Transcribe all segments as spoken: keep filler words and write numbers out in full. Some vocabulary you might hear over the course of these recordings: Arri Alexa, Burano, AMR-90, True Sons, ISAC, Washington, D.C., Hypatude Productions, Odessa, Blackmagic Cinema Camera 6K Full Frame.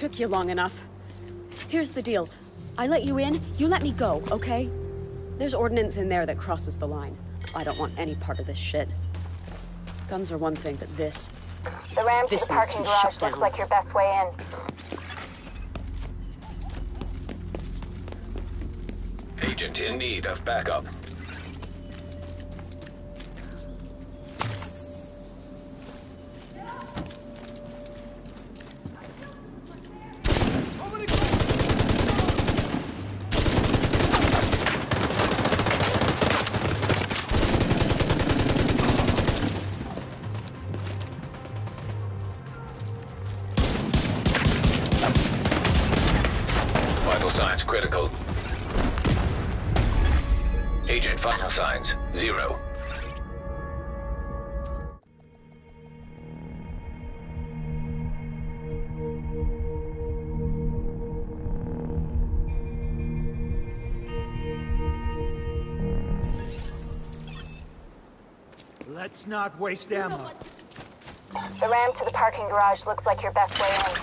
took you long enough. Here's the deal. I let you in, you let me go, okay? There's ordnance in there that crosses the line. I don't want any part of this shit. Guns are one thing, but this... The ramp to the parking garage looks like your best way in. Agent in need of backup. Signs critical. Agent vital signs zero. Let's not waste ammo. The ramp to the parking garage looks like your best way in.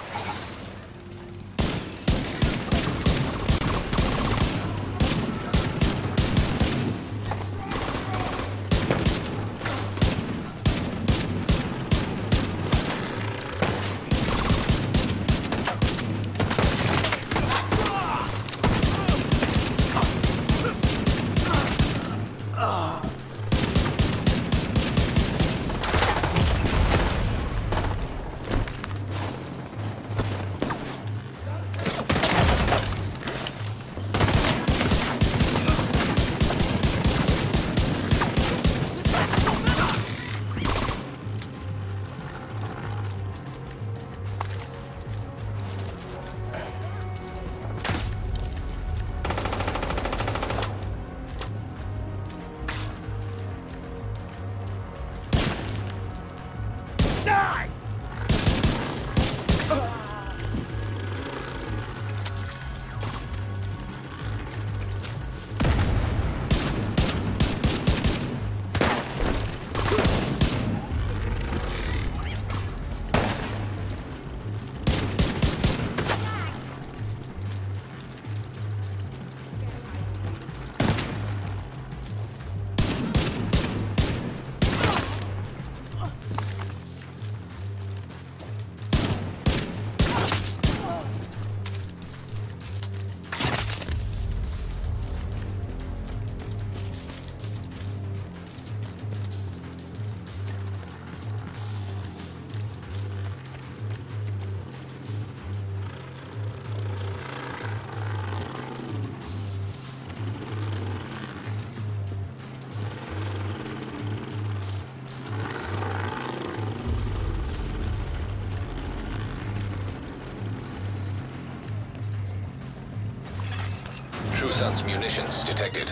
True Sons munitions detected.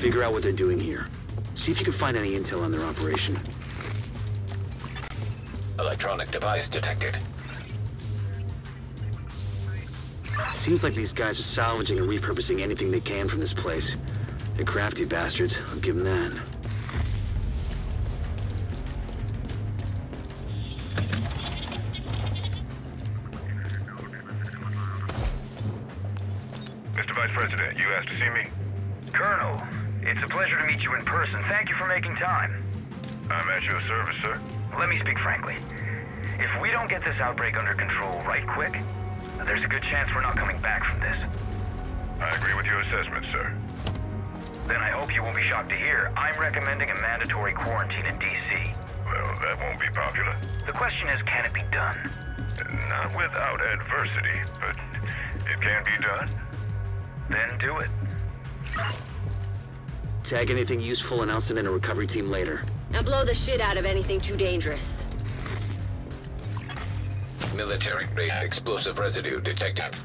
Figure out what they're doing here. See if you can find any intel on their operation. Electronic device detected. Seems like these guys are salvaging and repurposing anything they can from this place. They're crafty bastards, I'll give them that. Mister Vice President, you asked to see me? Colonel! It's a pleasure to meet you in person. Thank you for making time. I'm at your service, sir. Let me speak frankly. If we don't get this outbreak under control right quick, there's a good chance we're not coming back from this. I agree with your assessment, sir. Then I hope you won't be shocked to hear I'm recommending a mandatory quarantine in D C. Well, that won't be popular. The question is, can it be done? Not without adversity, but it can be done. Then do it. Tag anything useful and I'll send in a recovery team later. Now blow the shit out of anything too dangerous. Military-grade explosive residue detected.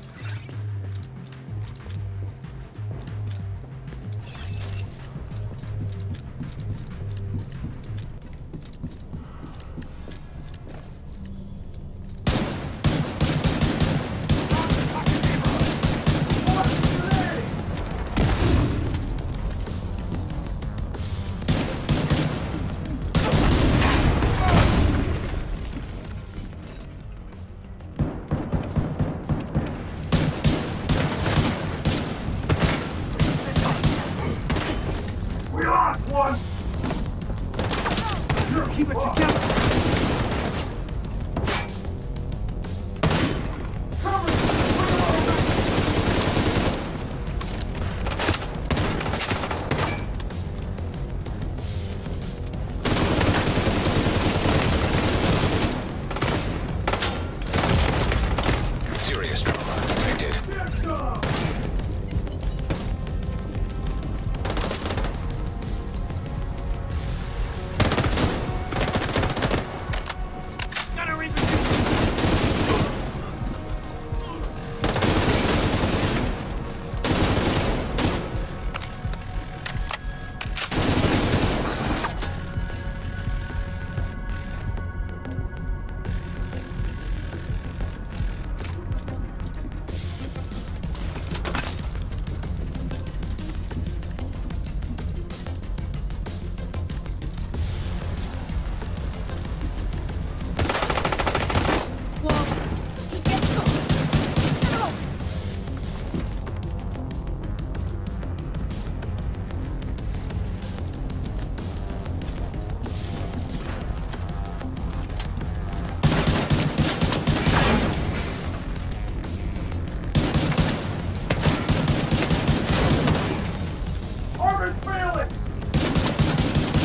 True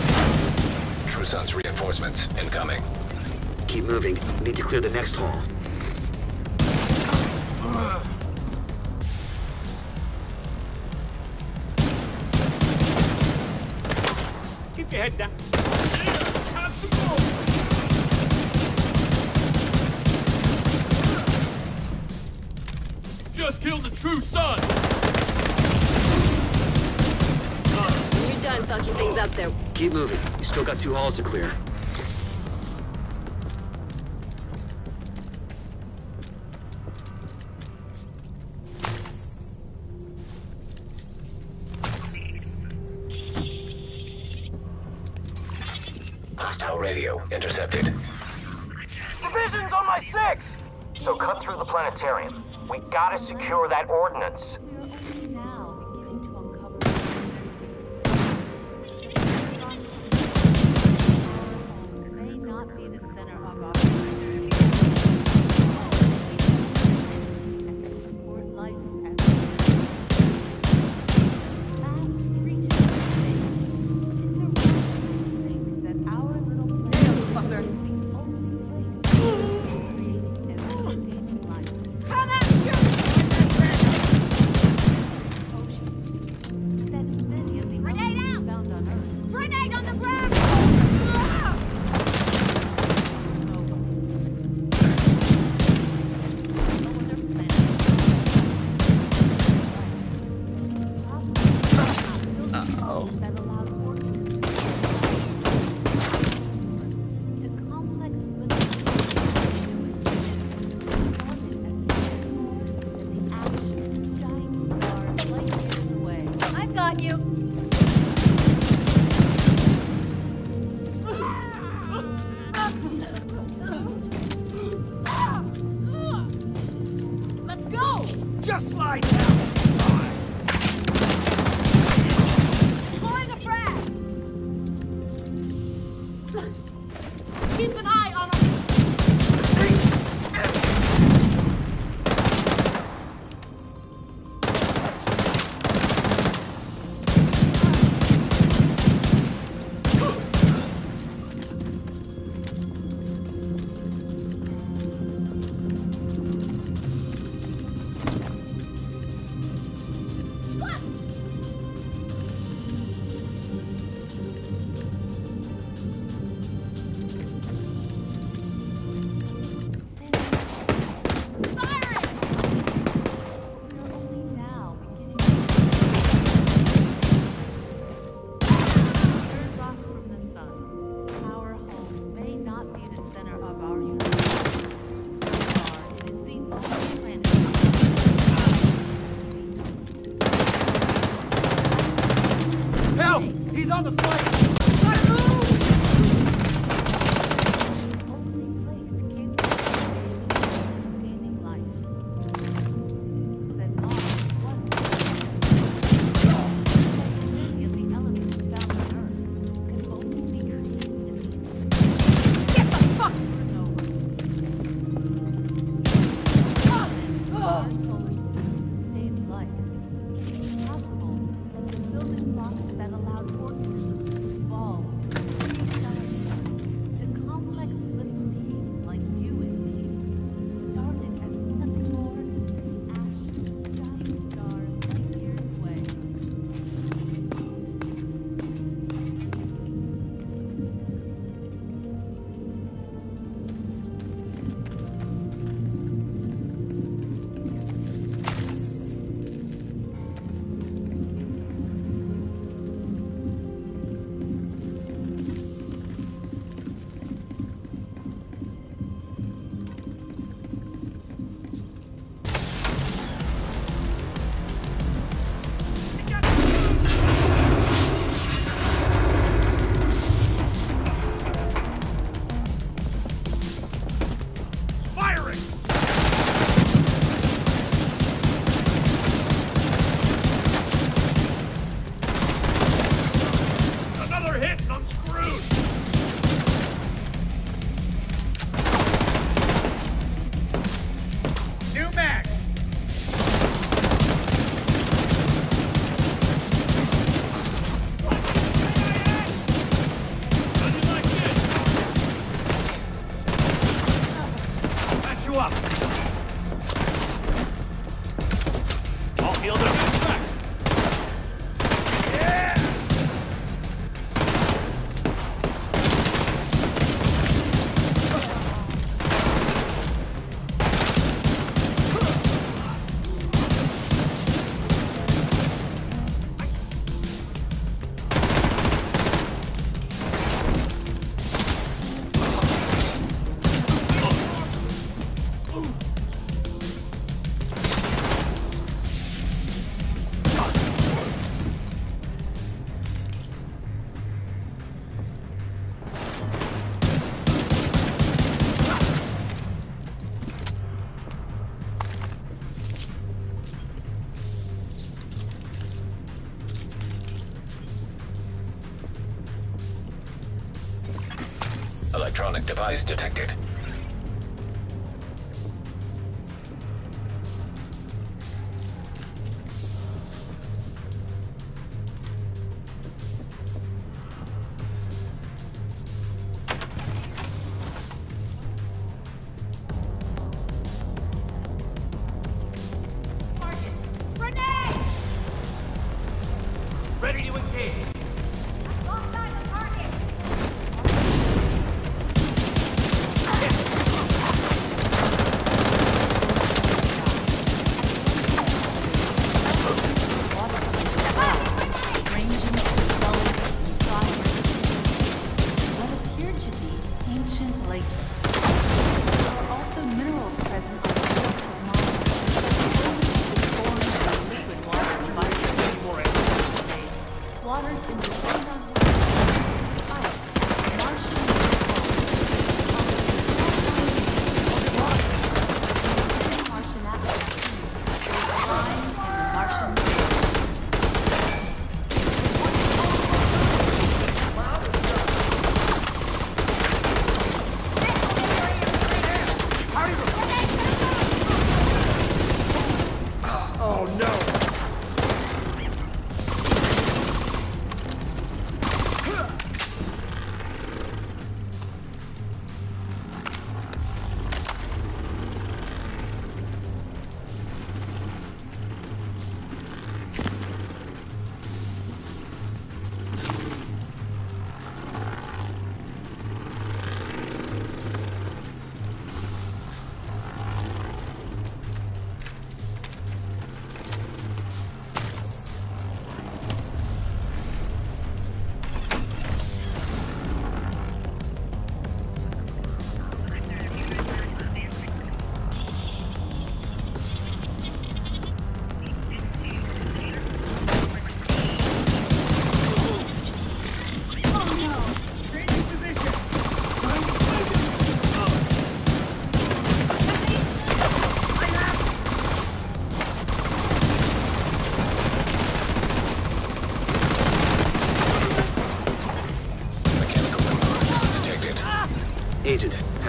Sons reinforcements incoming. Keep moving. Need to clear the next hall. Uh. Keep your head down. Time to go. Just killed the True Sons. You're done fucking things up there. Keep moving. You still got two halls to clear. Hostile radio intercepted. Division's on my six! So cut through the planetarium. We gotta secure that ordinance. Just like that! Blowing a frag! on the flight! Electronic device detected.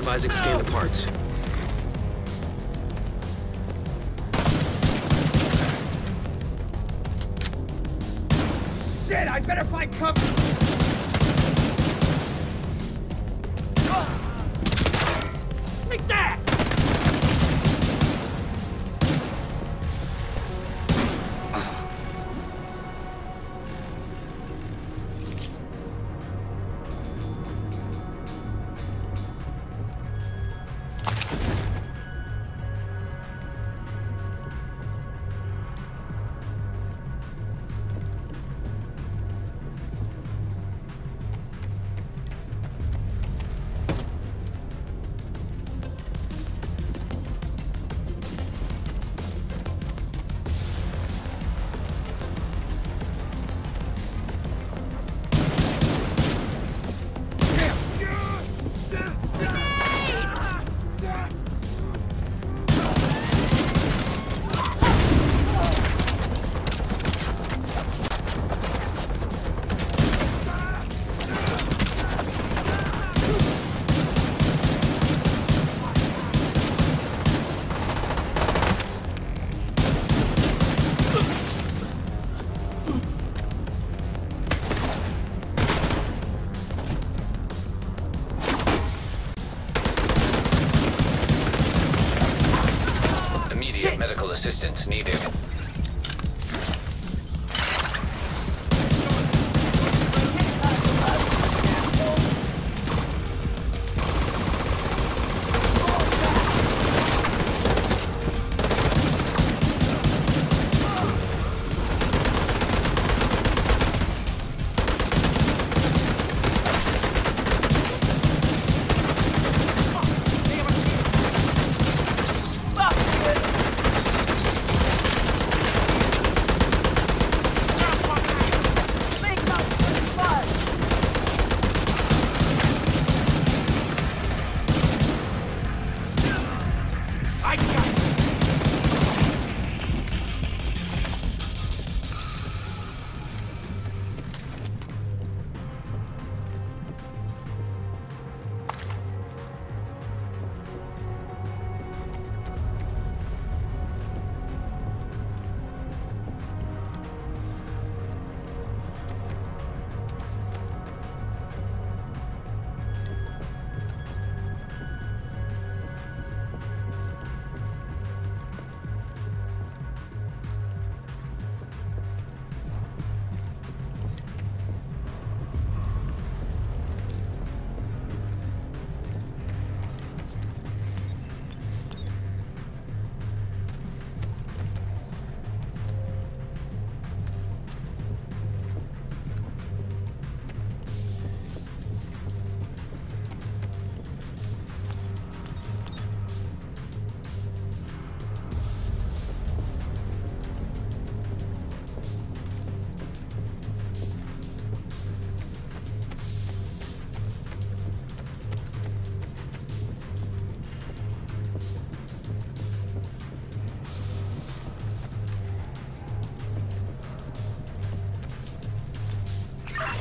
have Isaac scan the parts. Shit, I better find cover! Assistance needed.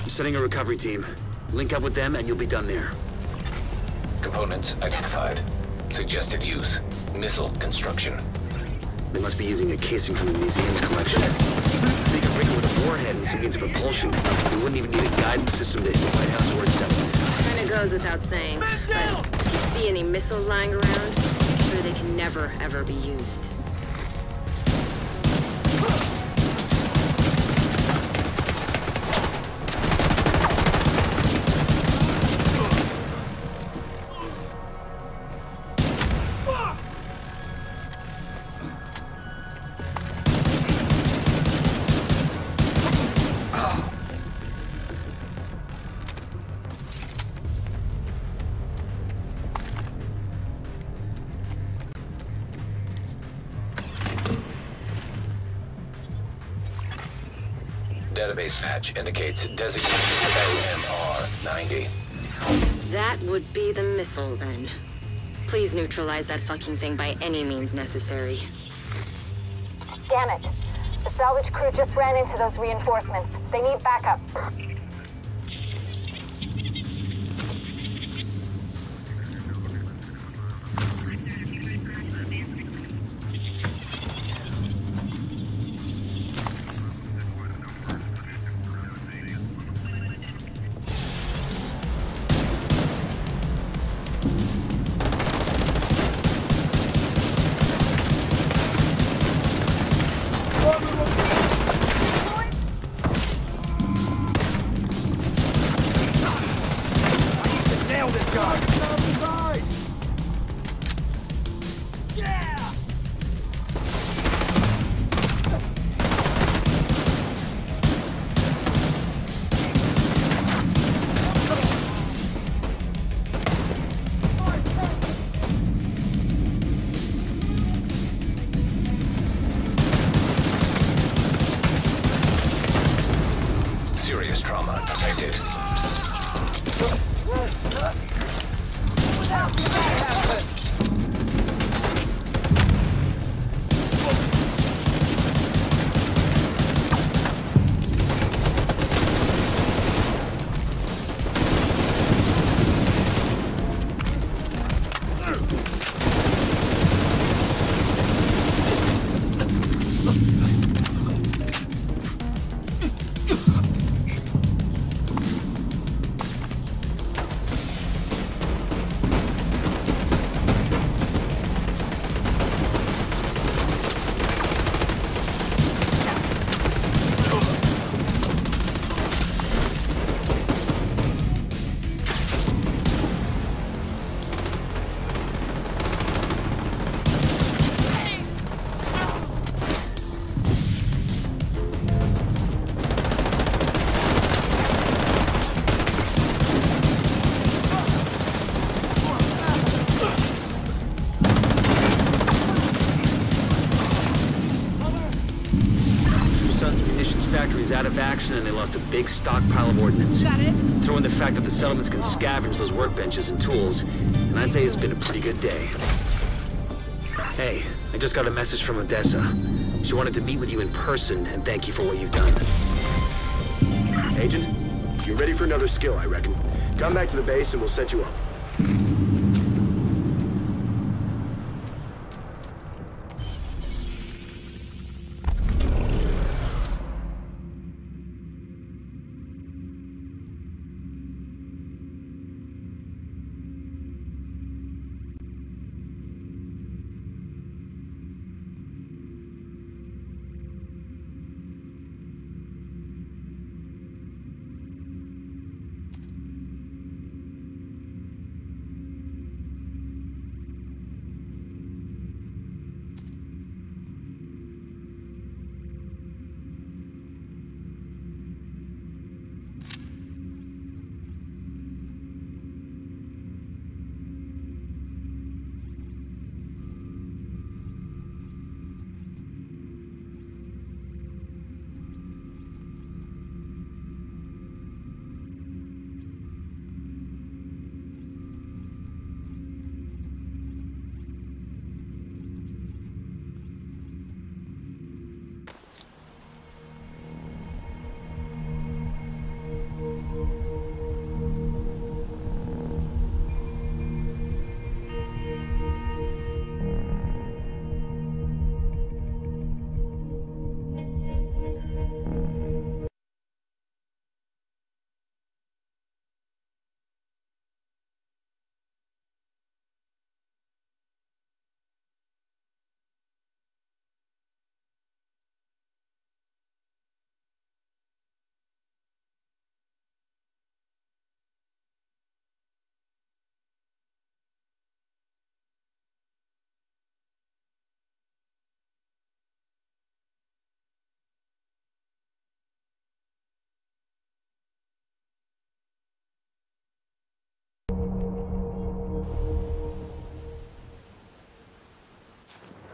Sending a recovery team. Link up with them and you'll be done there. Components identified. Suggested use. Missile construction. They must be using a casing from the museum's collection. They could rig it with a warhead and some means of propulsion. We wouldn't even need a guidance system to hit the White House or something. Kinda goes without saying, but if you see any missiles lying around, make sure they can never, ever be used. Database match indicates designated A M R ninety. That would be the missile, then. Please neutralize that fucking thing by any means necessary. Damn it. The salvage crew just ran into those reinforcements. They need backup. God. Yeah. Serious trauma detected. Without that happened. Out of action, and they lost a big stockpile of ordnance. Is that it? Throw in the fact that the settlements can scavenge those workbenches and tools, and I'd say it's been a pretty good day. Hey, I just got a message from Odessa. She wanted to meet with you in person and thank you for what you've done. Agent, you're ready for another skill, I reckon. Come back to the base and we'll set you up.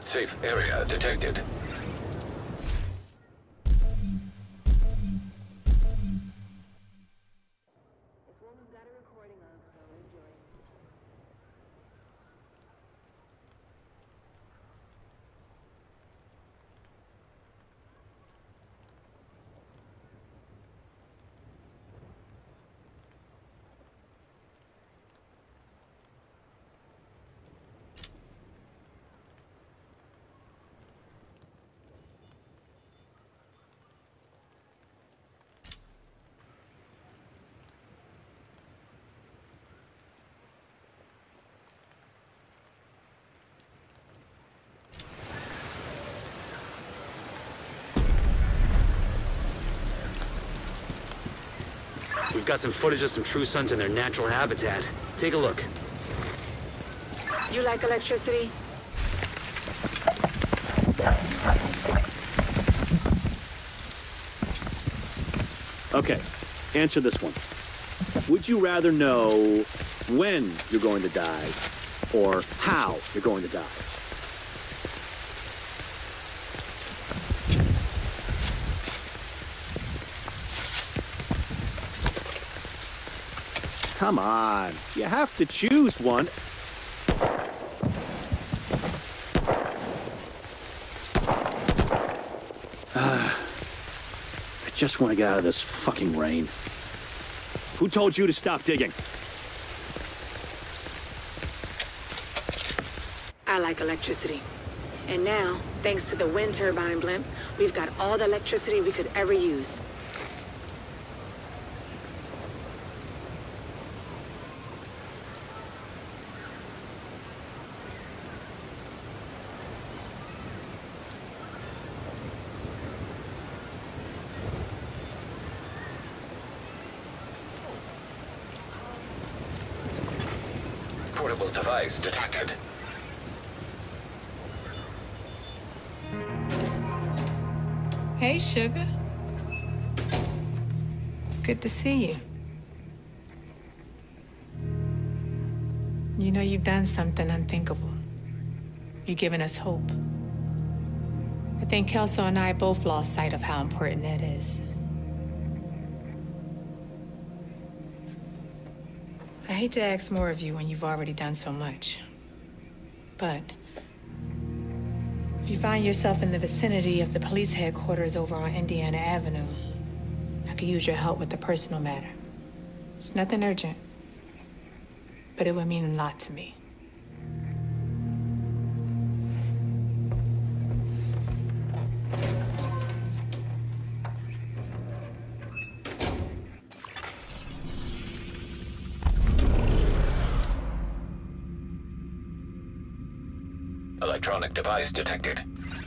Safe area detected. We've got some footage of some True Sons in their natural habitat. Take a look. You like electricity? Okay, answer this one. Would you rather know when you're going to die or how you're going to die? Come on, you have to choose one. Uh, I just want to get out of this fucking rain. Who told you to stop digging? I like electricity. And now, thanks to the wind turbine blimp, we've got all the electricity we could ever use. Portable device detected. Hey, sugar. It's good to see you. You know, you've done something unthinkable. You've given us hope. I think Kelso and I both lost sight of how important that is. I hate to ask more of you when you've already done so much. But if you find yourself in the vicinity of the police headquarters over on Indiana Avenue, I could use your help with a personal matter. It's nothing urgent, but it would mean a lot to me. Electronic device detected.